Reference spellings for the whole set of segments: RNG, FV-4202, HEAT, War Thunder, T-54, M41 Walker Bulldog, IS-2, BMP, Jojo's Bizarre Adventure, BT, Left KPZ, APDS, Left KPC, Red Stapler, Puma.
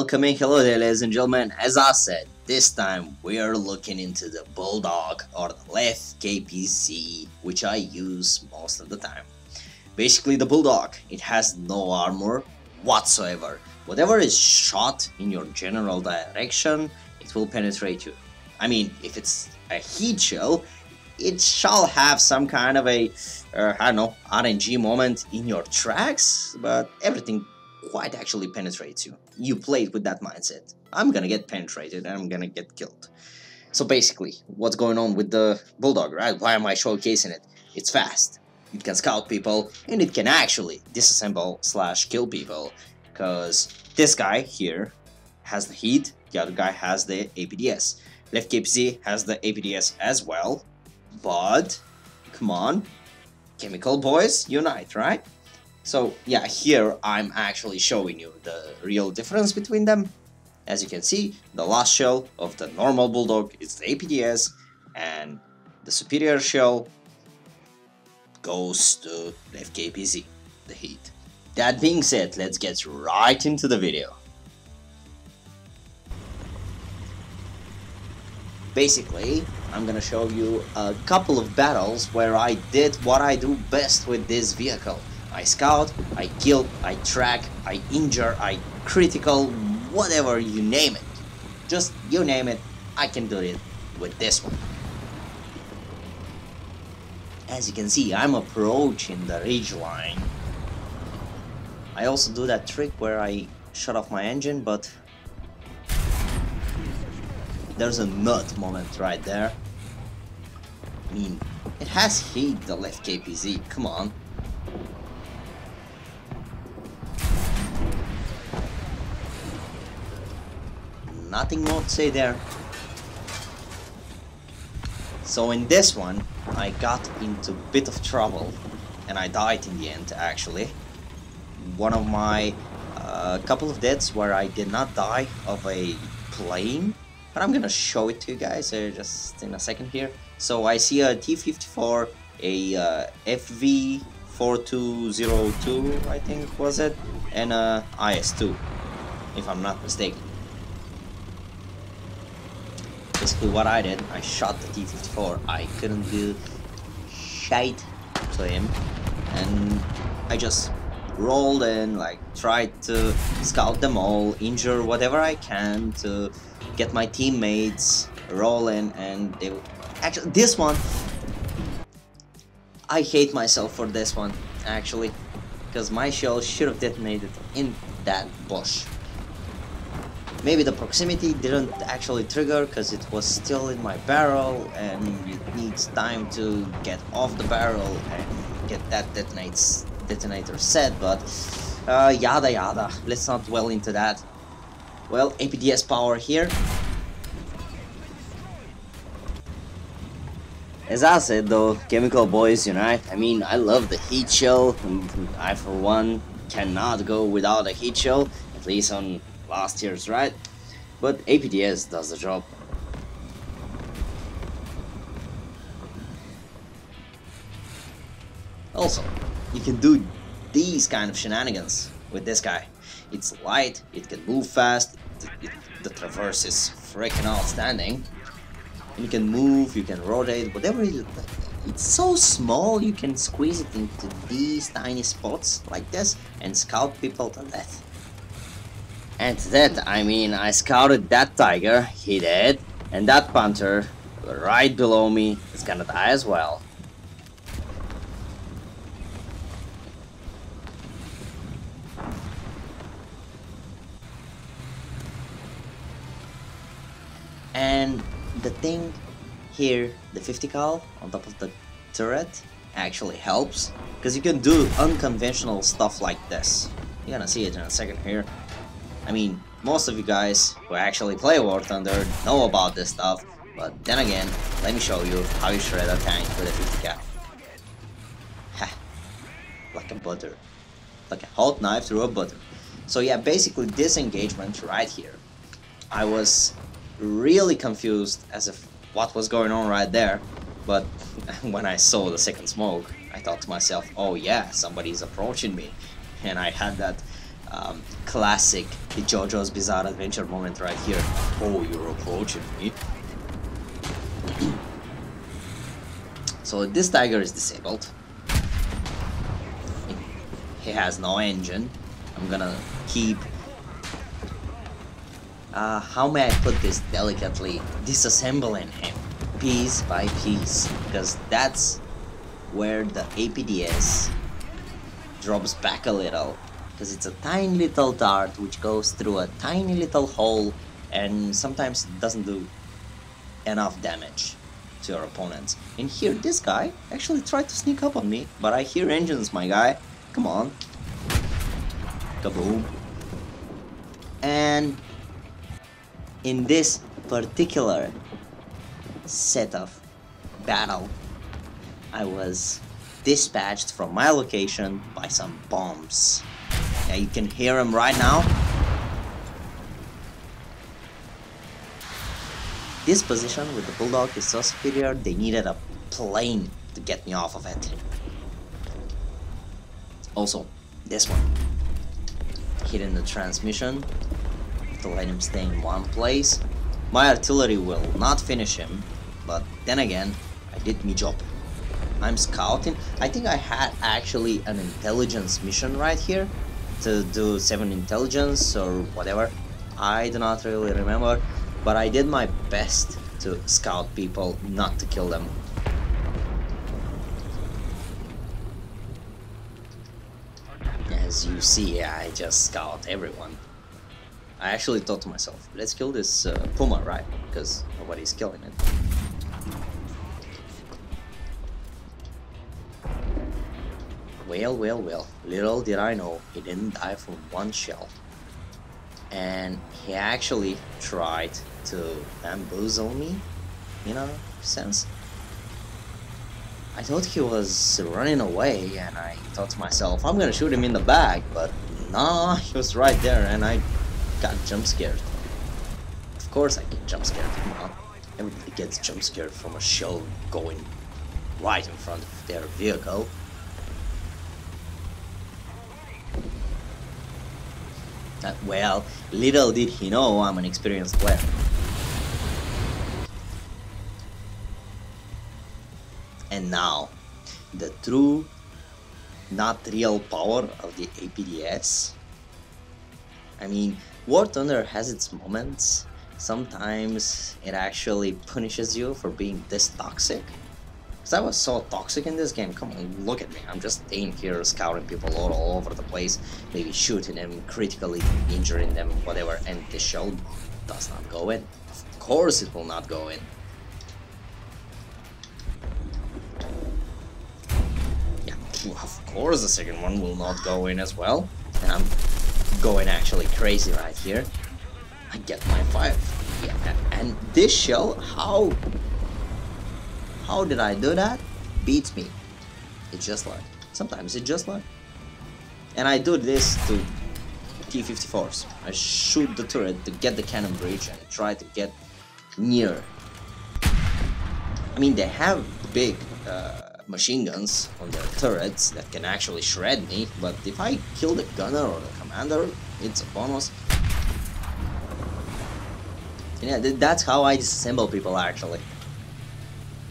welcoming. Hello there, ladies and gentlemen. As I said, this time we are looking into the Bulldog or the Left KPC, which I use most of the time. Basically, the Bulldog, it has no armor whatsoever. Whatever is shot in your general direction, it will penetrate you. I mean, if it's a heat shell, it shall have some kind of a, I don't know, RNG moment in your tracks, but everything quite actually penetrates you. You play it with that mindset. I'm gonna get penetrated and I'm gonna get killed. So basically, what's going on with the Bulldog, right? Why am I showcasing it? It's fast. It can scout people and it can actually disassemble slash kill people, because this guy here has the heat, the other guy has the APDS. Left KPZ has the APDS as well, but come on, chemical boys unite, right? So yeah, here I'm actually showing you the real difference between them. As you can see, the last shell of the normal Bulldog is the APDS, and the superior shell goes to Left KPZ, the heat. That being said, let's get right into the video. Basically, I'm gonna show you a couple of battles where I did what I do best with this vehicle. I scout, I kill, I track, I injure, I critical, whatever, you name it. Just you name it, I can do it with this one. As you can see, I'm approaching the ridge line. I also do that trick where I shut off my engine, but there's a nut moment right there. I mean, it has heat, the Left KPZ, come on. Nothing more to say there. So in this one, I got into a bit of trouble, and I died in the end, actually. One of my couple of deaths where I did not die of a plane. But I'm gonna show it to you guys just in a second here. So I see a T-54, a FV-4202, I think was it, and a IS-2, if I'm not mistaken. Basically what I did, I shot the T-54, I couldn't do shite to him, and I just rolled and like tried to scout them all, injure whatever I can to get my teammates rolling, and they actually this one I hate myself for this one actually, because my shell should have detonated in that bush. Maybe the proximity didn't actually trigger because it was still in my barrel and it needs time to get off the barrel and get that detonator set, but yada yada, let's not dwell into that. Well, APDS power here. As I said though, chemical boys unite. I mean, I love the heat shell, and I for one cannot go without a heat shell, at least on last year's ride, but APDS does the job. Also, you can do these kind of shenanigans with this guy. It's light, it can move fast, the traverse is freaking outstanding. And you can move, you can rotate, whatever you like. It's so small, you can squeeze it into these tiny spots like this and scout people to death. And to that, I mean, I scouted that tiger, he did, and that panther right below me is gonna die as well. And the thing here, the 50 cal on top of the turret actually helps, because you can do unconventional stuff like this. You're gonna see it in a second here. I mean, most of you guys who actually play War Thunder know about this stuff, but then again, let me show you how you shred a tank with a 50 cal. Ha! Like a butter. Like a hot knife through a butter. So yeah, basically this engagement right here, I was really confused as if what was going on right there, but when I saw the second smoke, I thought to myself, oh yeah, somebody's approaching me, and I had that classic, the Jojo's Bizarre Adventure moment right here. Oh, you're approaching me. So this Tiger is disabled. He has no engine. I'm gonna keep... how may I put this delicately? Disassembling him piece by piece, because that's where the APDS drops back a little, because it's a tiny little dart which goes through a tiny little hole and sometimes doesn't do enough damage to your opponents. And here this guy actually tried to sneak up on me, but I hear engines, my guy. Come on. Kaboom. And in this particular set of battle, I was dispatched from my location by some bombs. Yeah, you can hear them right now. This position with the Bulldog is so superior, they needed a plane to get me off of it. Also, this one. Hitting the transmission to let him stay in one place. My artillery will not finish him, but then again, I did my job. I'm scouting. I think I had actually an intelligence mission right here to do 7 intelligence or whatever. I do not really remember, but I did my best to scout people, not to kill them. As you see, I just scout everyone. I actually thought to myself, let's kill this Puma, right? Because nobody's killing it. Well, well, well, little did I know, he didn't die from one shell. And he actually tried to bamboozle me, in a sense. I thought he was running away, and I thought to myself, I'm gonna shoot him in the back, but nah, he was right there, and I got jump scared. Of course I get jump scared, come on. Everybody gets jump scared from a shell going right in front of their vehicle. Well, little did he know I'm an experienced player. And now, the true, not real power of the APDS. I mean, War Thunder has its moments. Sometimes it actually punishes you for being this toxic. Because I was so toxic in this game. Come on, look at me. I'm just staying here, scouting people all over the place, maybe shooting them, critically injuring them, whatever, and the shell does not go in. Of course it will not go in. Yeah, of course the second one will not go in as well. And I'm going actually crazy right here. I get my 5. Yeah, and this shell, how did I do that? Beats me. It's just luck. Sometimes it's just luck. And I do this to T-54s. I shoot the turret to get the cannon breach and try to get near. I mean, they have big machine guns on their turrets that can actually shred me, but if I kill the gunner or the commander, it's a bonus. And yeah, that's how I disassemble people actually.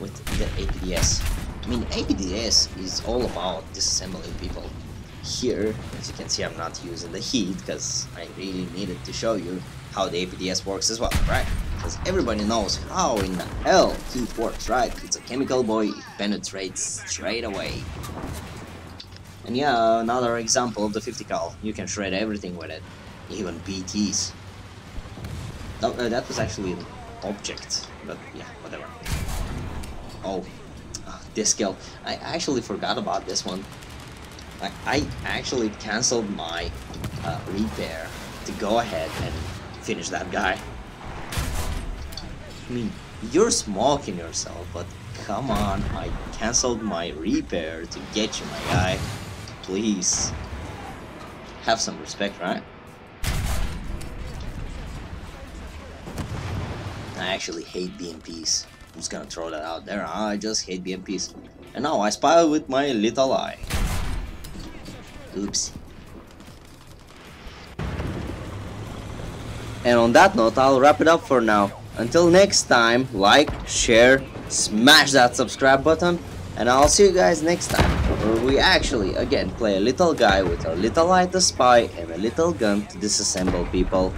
With the APDS. I mean, APDS is all about disassembling people. Here, as you can see, I'm not using the heat because I really needed to show you how the APDS works as well, right? Because everybody knows how in the hell heat works, right? It's a chemical boy, it penetrates straight away. And yeah, another example of the 50 cal. You can shred everything with it, even BTs. That was actually an object, but yeah, whatever. Oh, this kill. I actually forgot about this one. I actually cancelled my repair to go ahead and finish that guy. I mean, you're smoking yourself, but come on, I cancelled my repair to get you, my guy. Please. Have some respect, right? I actually hate BMPs. I'm just gonna throw that out there. I just hate BMPs. And now I spy with my little eye. Oops. And on that note, I'll wrap it up for now. Until next time, like, share, smash that subscribe button, and I'll see you guys next time, where we actually again play a little guy with a little light to spy and a little gun to disassemble people.